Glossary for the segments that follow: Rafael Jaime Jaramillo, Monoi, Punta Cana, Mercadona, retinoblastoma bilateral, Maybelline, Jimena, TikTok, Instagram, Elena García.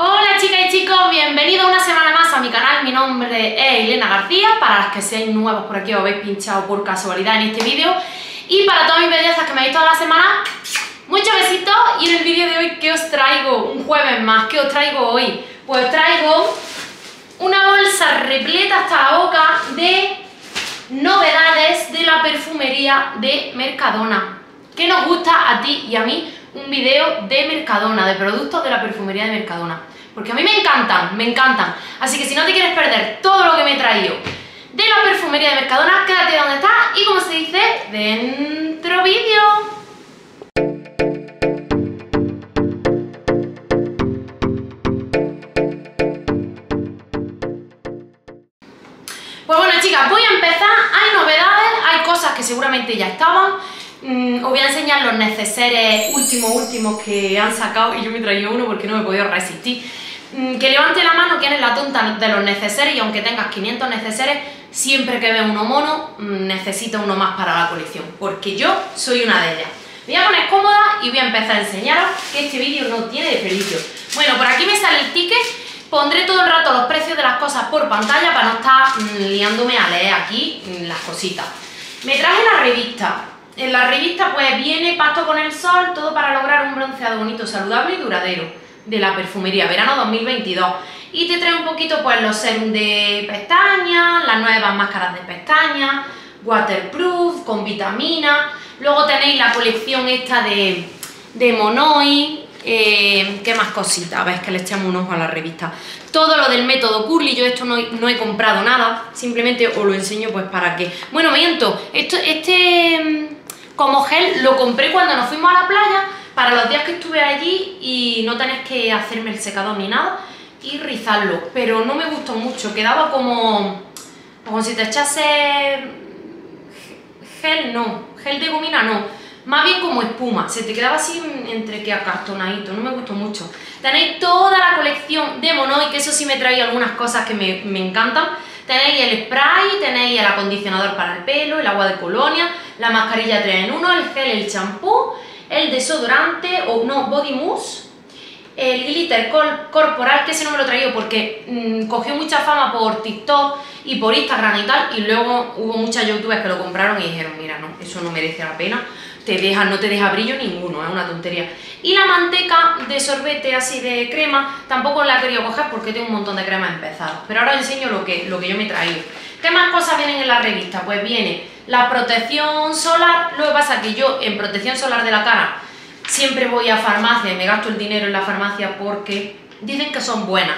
Hola chicas y chicos, bienvenidos una semana más a mi canal. Mi nombre es Elena García, para las que seáis nuevos por aquí o habéis pinchado por casualidad en este vídeo. Y para todas mis bellezas que me habéis toda la semana, muchos besitos. Y en el vídeo de hoy, ¿qué os traigo? Un jueves más, ¿qué os traigo hoy? Pues os traigo una bolsa repleta hasta la boca de novedades de la perfumería de Mercadona. ¿Qué nos gusta a ti y a mí? Un vídeo de Mercadona, de productos de la perfumería de Mercadona, porque a mí me encantan, así que si no te quieres perder todo lo que me he traído de la perfumería de Mercadona, quédate donde estás y, como se dice, dentro vídeo. Pues bueno, chicas, voy a empezar. Hay novedades, hay cosas que seguramente ya estaban. Os voy a enseñar los neceseres últimos que han sacado, y yo me traía uno porque no me he podido resistir. Que levante la mano quien es la tonta de los neceseres, y aunque tengas 500 neceseres, siempre que ve uno mono necesita uno más para la colección, porque yo soy una de ellas. Me voy a poner cómoda y voy a empezar a enseñaros que este vídeo no tiene desperdicio. Bueno, por aquí me sale el ticket. Pondré todo el rato los precios de las cosas por pantalla para no estar liándome a leer aquí las cositas. Me traje la revista. En la revista pues viene Pacto con el Sol, todo para lograr un bronceado bonito, saludable y duradero, de la perfumería, verano 2022. Y te trae un poquito pues los serums de pestañas, las nuevas máscaras de pestañas, waterproof, con vitamina. Luego tenéis la colección esta de Monoi. ¿Qué más cositas? A ver, es que le echamos un ojo a la revista. Todo lo del método Curly, yo esto no he comprado nada, simplemente os lo enseño pues para que... Bueno, miento, este... como gel lo compré cuando nos fuimos a la playa, para los días que estuve allí y no tenés que hacerme el secador ni nada, y rizarlo, pero no me gustó mucho, quedaba como si te echase gel, no, gel de gomina no, más bien como espuma, se te quedaba así entre que acartonadito, no me gustó mucho. Tenéis toda la colección de Monoi, que eso sí me traía algunas cosas que me encantan. Tenéis el spray, tenéis el acondicionador para el pelo, el agua de colonia, la mascarilla 3 en 1, el gel, el champú, el desodorante o no, body mousse, el glitter corporal, que ese no me lo he traído porque cogió mucha fama por TikTok y por Instagram y tal, y luego hubo muchas youtubers que lo compraron y dijeron, mira, no, eso no merece la pena, no te deja brillo ninguno, es una tontería. Y la manteca de sorbete así de crema, tampoco la he querido coger porque tengo un montón de crema empezada, pero ahora os enseño lo que yo me he traído. ¿Qué más cosas vienen en la revista? Pues viene la protección solar. Lo que pasa es que yo en protección solar de la cara siempre voy a farmacia y me gasto el dinero en la farmacia porque dicen que son buenas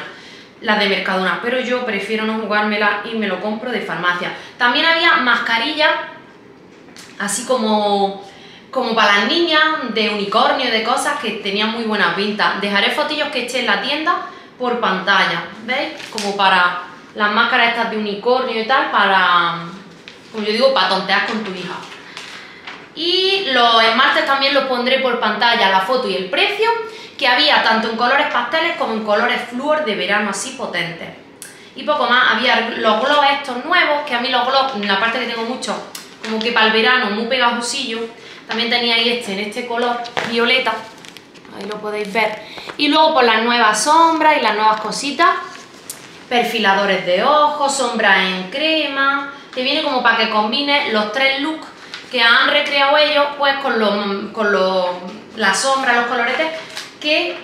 las de Mercadona, pero yo prefiero no jugármela y me lo compro de farmacia. También había mascarillas así como para las niñas, de unicornio, de cosas que tenían muy buena pinta. Dejaré fotillos que eché en la tienda por pantalla, ¿veis? Como para las máscaras estas de unicornio y tal, para, como yo digo, para tontear con tu hija. Y los esmaltes también los pondré por pantalla, la foto y el precio, que había tanto en colores pasteles como en colores flúor de verano así potentes. Y poco más, había los gloss estos nuevos, que a mí los gloss, en la parte que tengo mucho, como que para el verano, muy pegajosillo. También tenía ahí este, en este color violeta, ahí lo podéis ver. Y luego por las nuevas sombras y las nuevas cositas, perfiladores de ojos, sombras en crema. Te viene como para que combines los tres looks que han recreado ellos, pues con las sombras, los coloretes que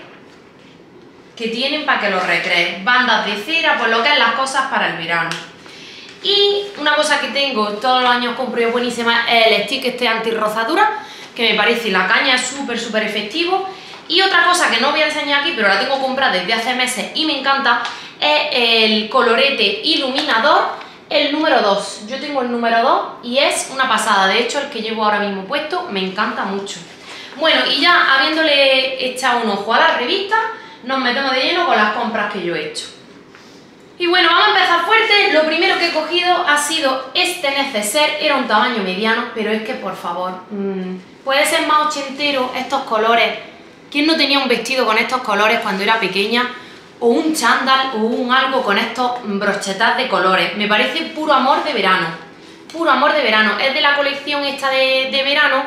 tienen para que los recrees. Bandas de cera, pues lo que es las cosas para el verano. Y una cosa que tengo, todos los años compro yo buenísima, el stick este antirrozadura, que me parece la caña, es súper efectivo. Y otra cosa que no voy a enseñar aquí, pero la tengo comprada desde hace meses y me encanta, es el colorete iluminador, el número 2. Yo tengo el número 2 y es una pasada, de hecho el que llevo ahora mismo puesto me encanta mucho. Bueno, y ya habiéndole echado un ojo a la revista, nos metemos de lleno con las compras que yo he hecho. Y bueno, vamos a empezar fuerte. Lo primero que he cogido ha sido este neceser, era un tamaño mediano, pero es que por favor, puede ser más ochentero estos colores. ¿Quién no tenía un vestido con estos colores cuando era pequeña? O un chándal o un algo con estos brochetas de colores. Me parece puro amor de verano, puro amor de verano. Es de la colección esta de verano,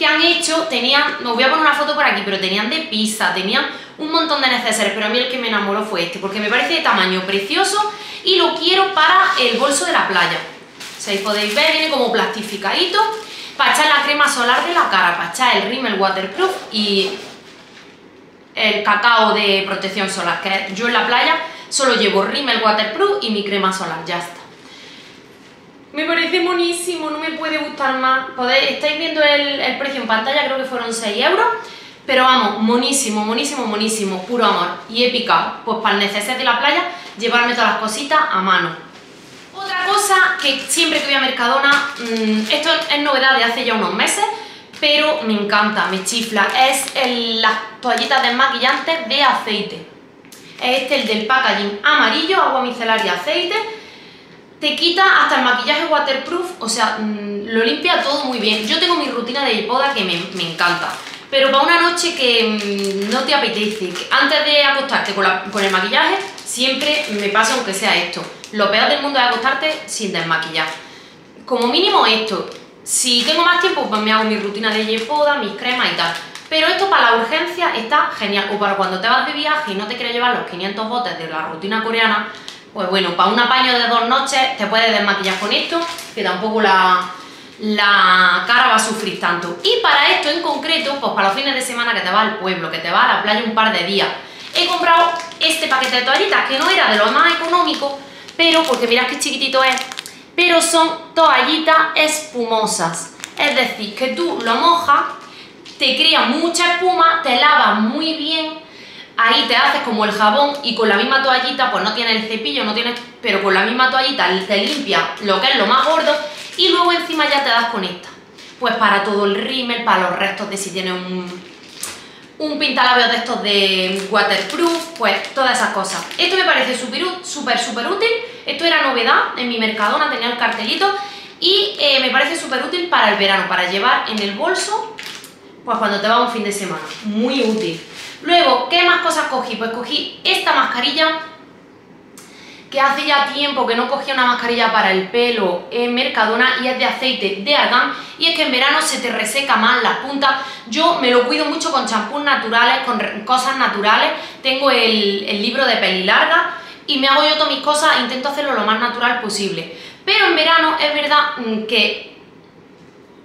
que han hecho, tenían, os voy a poner una foto por aquí, pero tenían de pizza, tenían un montón de neceseres, pero a mí el que me enamoró fue este, porque me parece de tamaño precioso y lo quiero para el bolso de la playa. O sea, ahí podéis ver, viene como plastificadito, para echar la crema solar de la cara, para echar el rímel waterproof y el cacao de protección solar, que yo en la playa solo llevo rímel waterproof y mi crema solar, ya está. Me parece monísimo, no me puede gustar más. Estáis viendo el precio en pantalla, creo que fueron 6 euros, pero vamos, monísimo, monísimo, monísimo, puro amor. Y he picado, pues para el neceser de la playa, llevarme todas las cositas a mano. Otra cosa que siempre que voy a Mercadona, esto es novedad de hace ya unos meses, pero me encanta, me chifla, es las toallitas desmaquillantes de aceite. Este es el del packaging amarillo, agua micelar y aceite. Te quita hasta el maquillaje waterproof, o sea, lo limpia todo muy bien. Yo tengo mi rutina de boda que me encanta, pero para una noche que no te apetece, que antes de acostarte con el maquillaje, siempre me pasa aunque sea esto. Lo peor del mundo es acostarte sin desmaquillar. Como mínimo esto. Si tengo más tiempo, pues me hago mi rutina de yepoda, mis cremas y tal. Pero esto para la urgencia está genial. O para cuando te vas de viaje y no te quieres llevar los 500 botes de la rutina coreana, pues bueno, para un apaño de 2 noches te puedes desmaquillar con esto, que tampoco la cara va a sufrir tanto. Y para esto en concreto, pues para los fines de semana que te vas al pueblo, que te vas a la playa un par de días, he comprado este paquete de toallitas, que no era de lo más económico, pero, porque mirad qué chiquitito es, pero son toallitas espumosas. Es decir, que tú lo mojas, te crea mucha espuma, te lavas muy bien, ahí te haces como el jabón y con la misma toallita, pues no tienes el cepillo, no tienes, pero con la misma toallita te limpia lo que es lo más gordo y luego encima ya te das con esta. Pues para todo el rímel, para los restos de si tienes un pintalabios de estos de waterproof, pues todas esas cosas. Esto me parece súper útil. Esto era novedad en mi Mercadona, tenía el cartelito y me parece súper útil para el verano, para llevar en el bolso, pues cuando te vas un fin de semana, muy útil. Luego, ¿qué más cosas cogí? Pues cogí esta mascarilla, que hace ya tiempo que no cogía una mascarilla para el pelo en Mercadona y es de aceite de argán y es que en verano se te reseca más las puntas. Yo me lo cuido mucho con champús naturales, con cosas naturales, tengo el libro de peli larga y me hago yo todas mis cosas, intento hacerlo lo más natural posible. Pero en verano es verdad que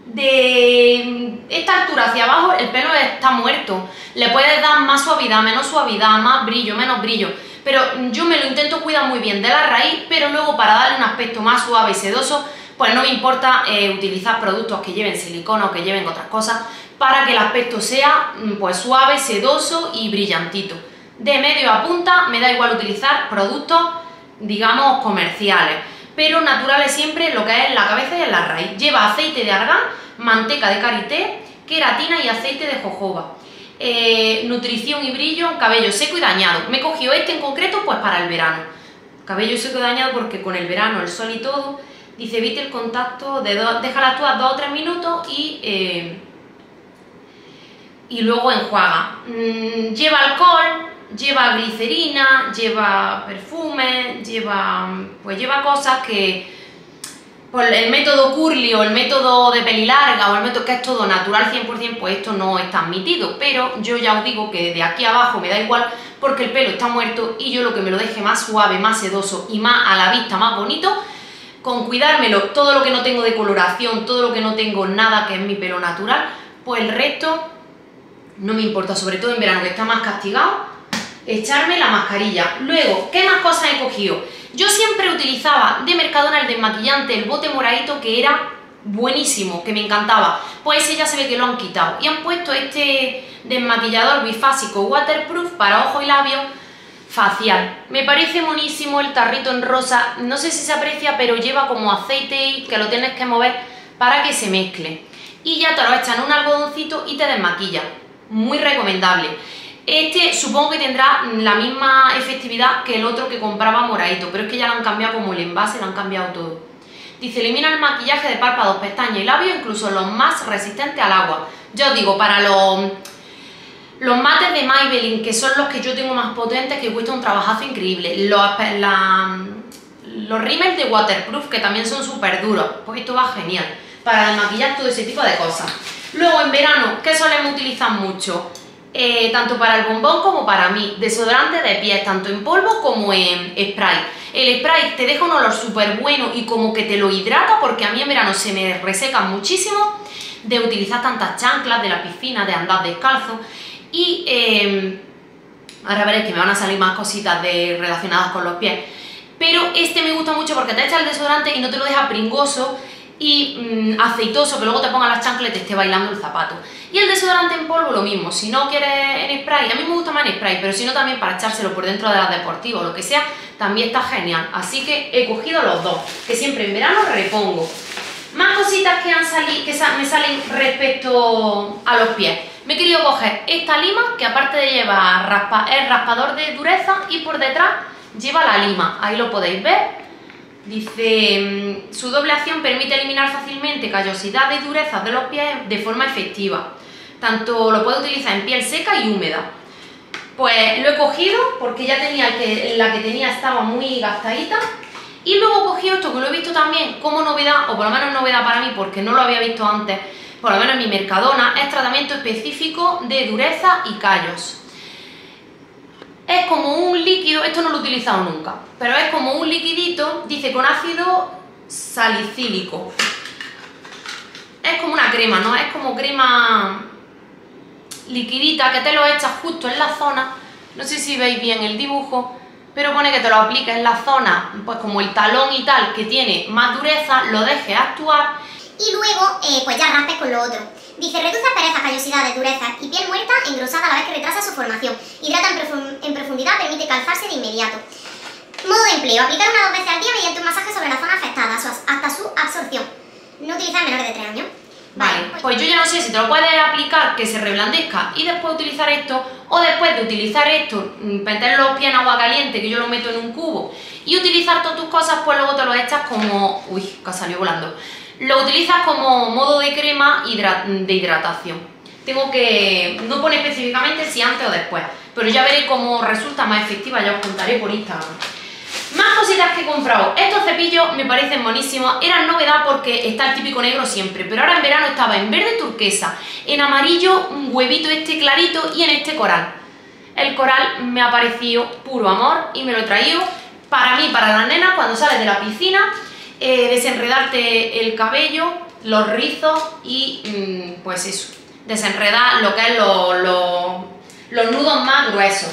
de esta altura hacia abajo el pelo está muerto, le puedes dar más suavidad, menos suavidad, más brillo, menos brillo. Pero yo me lo intento cuidar muy bien de la raíz, pero luego para darle un aspecto más suave y sedoso, pues no me importa utilizar productos que lleven silicona o que lleven otras cosas, para que el aspecto sea pues suave, sedoso y brillantito. De medio a punta me da igual utilizar productos, digamos, comerciales, pero naturales siempre, lo que es en la cabeza y en la raíz. Lleva aceite de argán, manteca de karité, queratina y aceite de jojoba. Nutrición y brillo, cabello seco y dañado. Me he cogido este en concreto pues para el verano. Cabello seco y dañado porque con el verano, el sol y todo, dice evite el contacto, déjala actuar 2 o 3 minutos y luego enjuaga. Lleva alcohol, lleva glicerina, lleva perfume, lleva cosas que pues el método curly o el método de peli larga o el método que es todo natural 100%, pues esto no está admitido, pero yo ya os digo que de aquí abajo me da igual porque el pelo está muerto y yo lo que me lo deje más suave, más sedoso y más a la vista, más bonito, con cuidármelo, todo lo que no tengo de coloración, todo lo que no tengo nada que es mi pelo natural, pues el resto no me importa, sobre todo en verano que está más castigado, echarme la mascarilla. Luego, ¿qué más cosas he cogido? Yo siempre utilizaba de Mercadona el desmaquillante, el bote moradito, que era buenísimo, que me encantaba. Pues ese ya se ve que lo han quitado y han puesto este desmaquillador bifásico waterproof para ojo y labio facial. Me parece monísimo el tarrito en rosa, no sé si se aprecia, pero lleva como aceite y que lo tienes que mover para que se mezcle. Y ya te lo echan en un algodoncito y te desmaquilla. Muy recomendable. Este supongo que tendrá la misma efectividad que el otro que compraba moradito, pero es que ya lo han cambiado como el envase, lo han cambiado todo. Dice, elimina el maquillaje de párpados, pestañas y labios, incluso los más resistentes al agua. Yo digo, para los mates de Maybelline, que son los que yo tengo más potentes, que cuesta un trabajazo increíble. Los rímel de waterproof, que también son súper duros, pues esto va genial para maquillar todo ese tipo de cosas. Luego en verano, ¿qué solemos utilizar mucho? Tanto para el bombón como para mí, desodorante de pies, tanto en polvo como en spray. El spray te deja un olor súper bueno y como que te lo hidrata, porque a mí en verano se me reseca muchísimo de utilizar tantas chanclas de la piscina, de andar descalzo. Y ahora veréis que me van a salir más cositas relacionadas con los pies. Pero este me gusta mucho porque te echa el desodorante y no te lo deja pringoso y aceitoso, que luego te pongan las chanclas y te esté bailando el zapato. Y el desodorante en polvo lo mismo, si no quieres en spray, a mí me gusta más en spray, pero si no también para echárselo por dentro de las deportivas o lo que sea, también está genial. Así que he cogido los dos, que siempre en verano repongo. Más cositas que me salen respecto a los pies. Me he querido coger esta lima, que aparte de llevar el raspador de dureza, y por detrás lleva la lima, ahí lo podéis ver. Dice, su doble acción permite eliminar fácilmente callosidad y durezas de los pies de forma efectiva. Tanto lo puedo utilizar en piel seca y húmeda. Pues lo he cogido porque ya tenía la que tenía estaba muy gastadita. Y luego he cogido esto que lo he visto también como novedad, o por lo menos novedad para mí porque no lo había visto antes, por lo menos en mi Mercadona. Es tratamiento específico de dureza y callos. Es como un líquido, esto no lo he utilizado nunca, pero es como un liquidito, dice con ácido salicílico. Es como una crema, ¿no? Es como crema liquidita que te lo echas justo en la zona. No sé si veis bien el dibujo, pero pone que te lo apliques en la zona, pues como el talón y tal, que tiene más dureza, lo dejes actuar. Y luego, pues ya raspes con lo otro. Dice, reduce asperezas, callosidades, durezas y piel muerta engrosada a la vez que retrasa su formación. Hidrata en profundidad, permite calzarse de inmediato. Modo de empleo, aplicar una o dos veces al día mediante un masaje sobre la zona afectada hasta su absorción. No utilizar menores de 3 años. Vale, pues yo ya no sé si te lo puedes aplicar que se reblandezca y después utilizar esto, o después de utilizar esto, meter los pies en agua caliente, que yo lo meto en un cubo, y utilizar todas tus cosas, pues luego te lo echas como... Uy, que salió volando. Lo utilizas como modo de crema de hidratación. No pone específicamente si antes o después, pero ya veréis cómo resulta más efectiva, ya os contaré por Instagram. Más cositas que he comprado. Estos cepillos me parecen buenísimos. Eran novedad porque está el típico negro siempre, pero ahora en verano estaba en verde turquesa, en amarillo un huevito este clarito y en este coral. El coral me ha parecido puro amor y me lo he traído para mí, para la nena, cuando sales de la piscina. Desenredarte el cabello, los rizos y pues eso, desenredar lo que es los nudos más gruesos.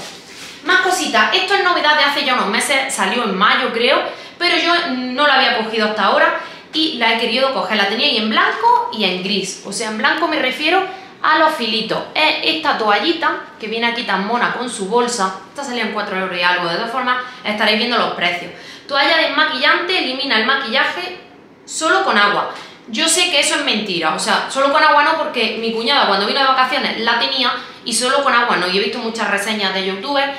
Más cositas, esto es novedad de hace ya unos meses, salió en mayo creo, pero yo no la había cogido hasta ahora y la he querido coger. La tenía ahí en blanco y en gris, o sea, en blanco me refiero a los filitos. Es esta toallita que viene aquí tan mona con su bolsa. Esta salía en 4 euros y algo, de todas formas estaréis viendo los precios. Toalla desmaquillante, elimina el maquillaje solo con agua. Yo sé que eso es mentira, o sea, solo con agua no, porque mi cuñada cuando vino de vacaciones la tenía y solo con agua no. Y he visto muchas reseñas de youtubers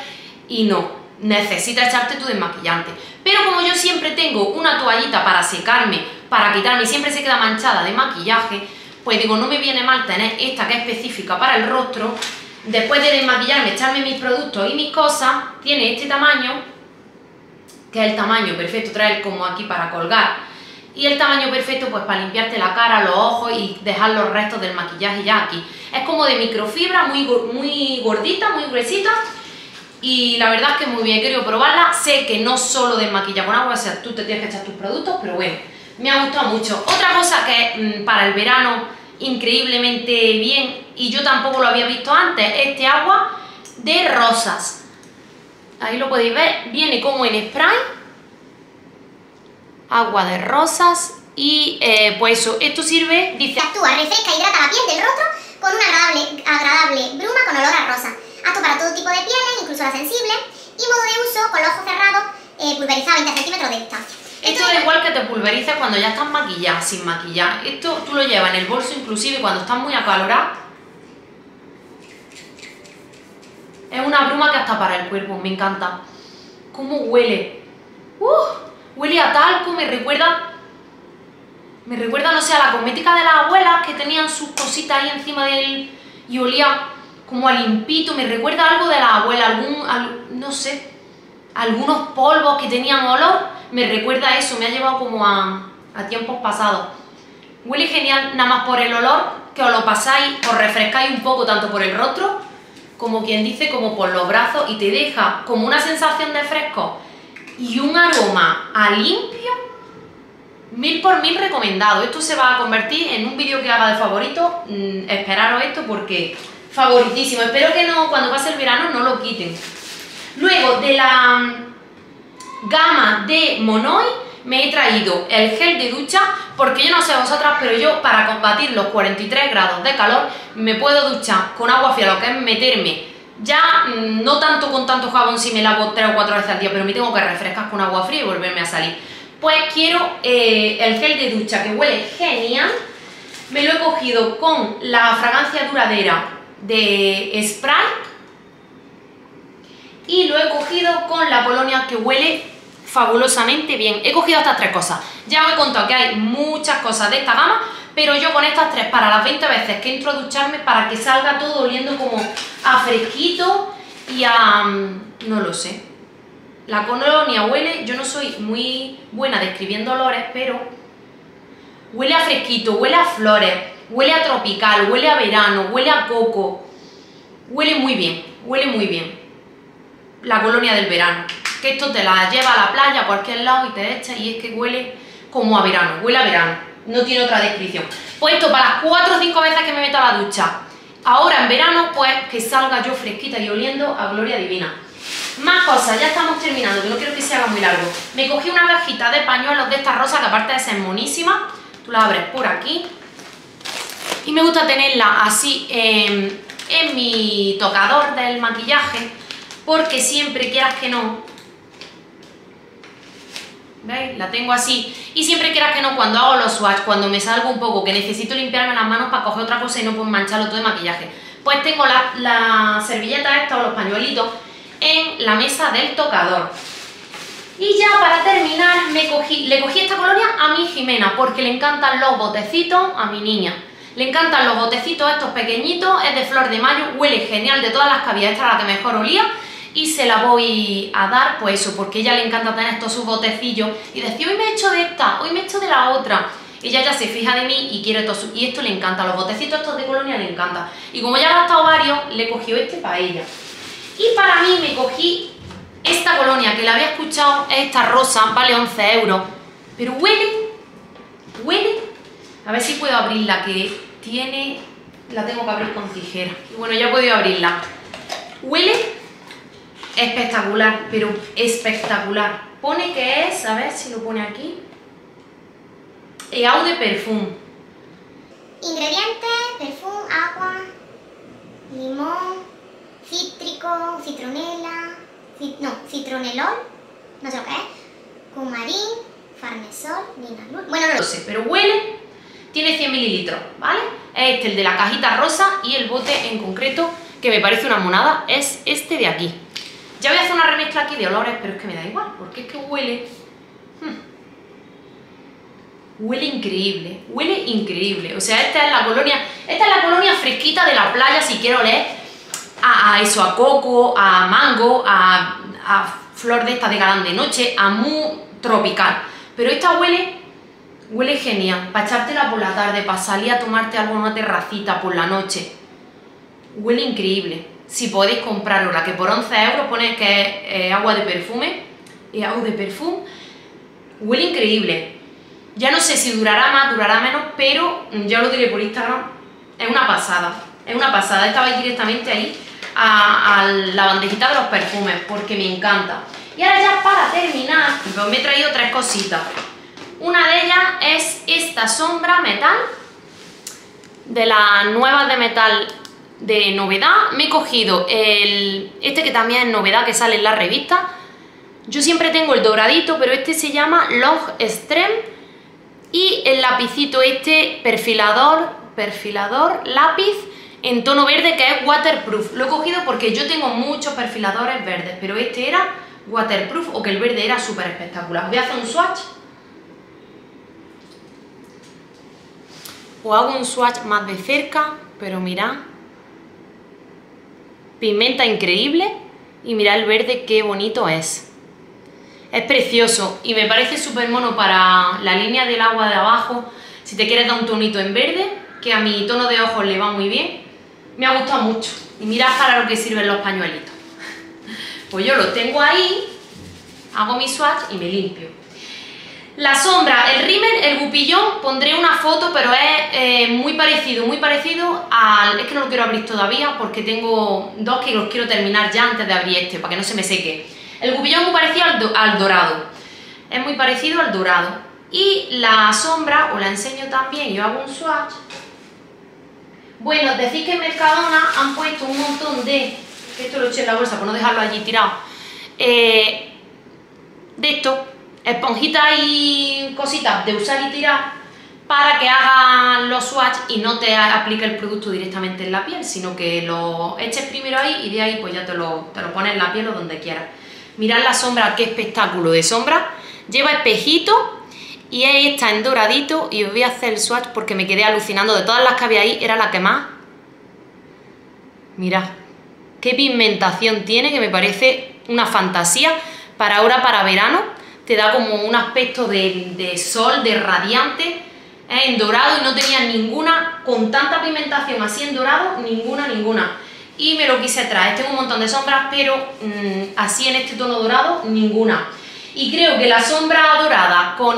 y no, necesitas echarte tu desmaquillante. Pero como yo siempre tengo una toallita para secarme, para quitarme, siempre se queda manchada de maquillaje, pues digo, no me viene mal tener esta que es específica para el rostro. Después de desmaquillarme, echarme mis productos y mis cosas, tiene este tamaño, que es el tamaño perfecto, traer como aquí para colgar, y el tamaño perfecto pues para limpiarte la cara, los ojos y dejar los restos del maquillaje ya aquí. Es como de microfibra, muy gordita, muy gruesita, y la verdad es que muy bien, he querido probarla. Sé que no solo desmaquilla con agua, o sea, tú te tienes que echar tus productos, pero bueno, me ha gustado mucho. Otra cosa que para el verano increíblemente bien, y yo tampoco lo había visto antes, este agua de rosas. Ahí lo podéis ver, viene como en spray, agua de rosas y pues eso, esto sirve, dice... Actúa, refresca, hidrata la piel del rostro con una agradable bruma con olor a rosa. Apto para todo tipo de pieles, incluso la sensible, y modo de uso con los ojos cerrados, pulverizado a 20 centímetros de distancia. Esto es igual que te pulveriza cuando ya estás maquillada, sin maquillar. Esto tú lo llevas en el bolso inclusive cuando estás muy acalorada. Es una bruma que hasta para el cuerpo, me encanta. ¿Cómo huele? Huele a talco, me recuerda, no sé, a la cosmética de las abuelas que tenían sus cositas ahí encima y olía como a limpito. Me recuerda algo de las abuelas, no sé, algunos polvos que tenían olor. Me recuerda a eso, me ha llevado como a tiempos pasados. Huele genial, nada más por el olor. que os lo pasáis, os refrescáis un poco tanto por el rostro, como quien dice, como por los brazos, y te deja como una sensación de fresco y un aroma a limpio, 1000 por 1000 recomendado. Esto se va a convertir en un vídeo que haga de favorito, esperaros esto porque favoritísimo, espero que no, cuando pase el verano no lo quiten. Luego de la gama de Monoi me he traído el gel de ducha, porque yo no sé vosotras, pero yo para combatir los 43 grados de calor me puedo duchar con agua fría, lo que es meterme ya no tanto con tanto jabón si me lavo 3 o 4 veces al día, pero me tengo que refrescar con agua fría y volverme a salir. Pues quiero el gel de ducha que huele genial, me lo he cogido con la fragancia duradera de Sprite y lo he cogido con la Polonia que huele fabulosamente bien. He cogido estas tres cosas, ya os he contado que hay muchas cosas de esta gama, pero yo con estas tres para las 20 veces que entro a ducharme, para que salga todo oliendo como a fresquito y a... no lo sé. La colonia huele, yo no soy muy buena describiendo olores, pero huele a fresquito, huele a flores, huele a tropical, huele a verano, huele a coco, huele muy bien, huele muy bien. La colonia del verano, que esto te la lleva a la playa, a cualquier lado y te echa y es que huele como a verano, huele a verano, no tiene otra descripción. Pues esto para las 4 o 5 veces que me meto a la ducha, ahora en verano, pues que salga yo fresquita y oliendo a gloria divina. Más cosas, ya estamos terminando, que no quiero que se haga muy largo. Me cogí una cajita de pañuelos de esta rosa, que aparte de ser monísima, tú la abres por aquí y me gusta tenerla así en mi tocador del maquillaje, porque siempre, quieras que no, ¿veis? La tengo así, y siempre, quieras que no, cuando hago los swatch, cuando me salgo un poco, que necesito limpiarme las manos para coger otra cosa y no pues mancharlo todo de maquillaje, pues tengo la servilleta esta o los pañuelitos en la mesa del tocador. Y ya para terminar le cogí esta colonia a mi Jimena, porque le encantan los botecitos a mi niña. Le encantan los botecitos estos pequeñitos, es de flor de mayo, huele genial, de todas las que había esta era la que mejor olía, y se la voy a dar, pues eso, porque a ella le encanta tener estos sus botecillos y decir, hoy me he hecho de esta, hoy me he hecho de la otra. Ella ya se fija de mí y quiere estos, y esto le encanta, los botecitos estos de colonia le encanta. Y como ya ha gastado varios, le cogió este para ella. Y para mí me cogí esta colonia, que la había escuchado, es esta rosa, vale 11 euros, pero huele, a ver si puedo abrirla, que tiene, la tengo que abrir con tijera. Y bueno, ya he podido abrirla, huele espectacular, pero espectacular. Pone que es, a ver si lo pone aquí, eau de perfume. Ingredientes, perfume, agua, limón, cítrico, citronela, citronelol, no sé lo que es, cumarín, farnesol, linalol, bueno, no lo sé, pero huele, tiene 100 mililitros, ¿vale? Este, el de la cajita rosa, y el bote en concreto, que me parece una monada, es este de aquí. Ya voy a hacer una remezcla aquí de olores, pero es que me da igual, porque es que huele... Huele increíble, huele increíble. O sea, esta es la colonia fresquita de la playa, si quiero oler a eso, a coco, a mango, a flor de esta de galán de noche, a muy tropical. Pero esta huele genial, para echártela por la tarde, para salir a tomarte algo en una terracita por la noche. Huele increíble. Si podéis comprarlo, la que por 11 euros ponéis que es agua de perfume, y agua de perfume, huele increíble. Ya no sé si durará más, durará menos, pero ya lo diré por Instagram, es una pasada. Es una pasada, esta vais directamente ahí a la bandejita de los perfumes, porque me encanta. Y ahora ya para terminar, pues me he traído tres cositas. Una de ellas es esta sombra metal, de las nuevas de metal de novedad. Me he cogido este que también es novedad, que sale en la revista. Yo siempre tengo el doradito, pero este se llama Long Extreme. Y el lapicito este, perfilador, lápiz, en tono verde, que es waterproof. Lo he cogido porque yo tengo muchos perfiladores verdes, pero este era waterproof, o que el verde era súper espectacular. Voy a hacer un swatch. O hago un swatch más de cerca, pero mirad. Pigmenta increíble, y mirad el verde qué bonito es. Es precioso y me parece súper mono para la línea del agua de abajo. Si te quieres dar un tonito en verde, que a mi tono de ojos le va muy bien. Me ha gustado mucho. Y mirad para lo que sirven los pañuelitos. Pues yo lo tengo ahí, hago mi swatch y me limpio. La sombra, el rímel, el gupillón, pondré una foto, pero es muy parecido al... Es que no lo quiero abrir todavía porque tengo dos que los quiero terminar ya antes de abrir este, para que no se me seque. El gupillón es muy parecido al dorado. Es muy parecido al dorado. Y la sombra, os la enseño también, yo hago un swatch. Bueno, decís que en Mercadona han puesto un montón de... Esto lo eché en la bolsa por no dejarlo allí tirado. De esto, esponjitas y cositas de usar y tirar, para que hagas los swatch y no te aplique el producto directamente en la piel, sino que lo eches primero ahí y de ahí pues ya te lo pones en la piel o donde quieras. Mirad la sombra, qué espectáculo de sombra. Lleva espejito y es esta en doradito, y os voy a hacer el swatch porque me quedé alucinando. De todas las que había ahí era la que más. Mirad qué pigmentación tiene, que me parece una fantasía. Para ahora, para verano, te da como un aspecto de sol, de radiante, en dorado, y no tenía ninguna con tanta pigmentación así en dorado, ninguna. Y me lo quise traer. Tengo un montón de sombras, pero así en este tono dorado, ninguna. Y creo que la sombra dorada con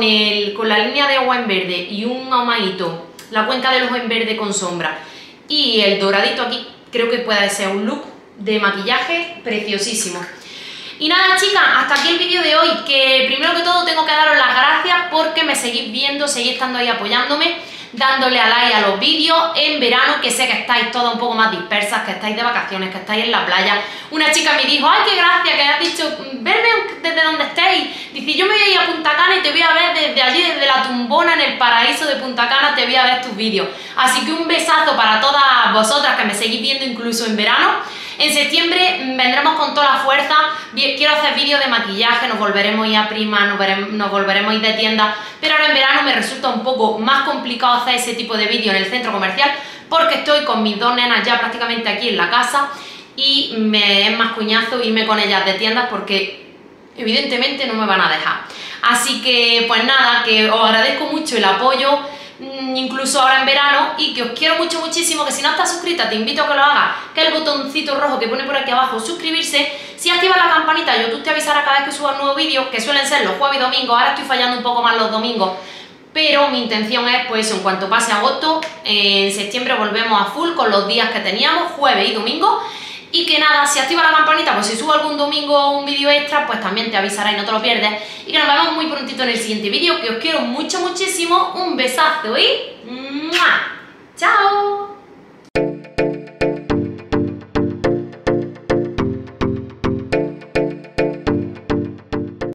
la línea de agua en verde y un ahumadito, la cuenca del ojo en verde con sombra, y el doradito aquí, creo que puede ser un look de maquillaje preciosísimo. Y nada, chicas, hasta aquí el vídeo de hoy, que primero que todo tengo que daros las gracias porque me seguís viendo, seguís estando ahí apoyándome, dándole a like a los vídeos en verano, que sé que estáis todas un poco más dispersas, que estáis de vacaciones, que estáis en la playa. Una chica me dijo, ay, qué gracia, que has dicho, verme desde donde estéis. Dice, yo me voy a ir a Punta Cana y te voy a ver desde allí, desde la tumbona en el paraíso de Punta Cana, te voy a ver tus vídeos. Así que un besazo para todas vosotras que me seguís viendo incluso en verano. En septiembre vendremos con toda la fuerza. Quiero hacer vídeos de maquillaje, nos volveremos a ir a Prima, nos volveremos a ir de tienda, pero ahora en verano me resulta un poco más complicado hacer ese tipo de vídeos en el centro comercial porque estoy con mis dos nenas ya prácticamente aquí en la casa y me es más cuñazo irme con ellas de tiendas porque evidentemente no me van a dejar. Así que pues nada, que os agradezco mucho el apoyo, incluso ahora en verano, y que os quiero muchísimo, que si no estás suscrita te invito a que lo hagas, que el botoncito rojo que pone por aquí abajo, suscribirse, si activas la campanita YouTube te avisará cada vez que suba un nuevo vídeo, que suelen ser los jueves y domingos, ahora estoy fallando un poco más los domingos, pero mi intención es pues en cuanto pase agosto, en septiembre volvemos a full con los días que teníamos, jueves y domingo. Y que nada, si activas la campanita, pues si subo algún domingo un vídeo extra, pues también te avisará y no te lo pierdes. Y que nos vemos muy prontito en el siguiente vídeo, que os quiero muchísimo, un besazo y ¡mua! ¡Chao!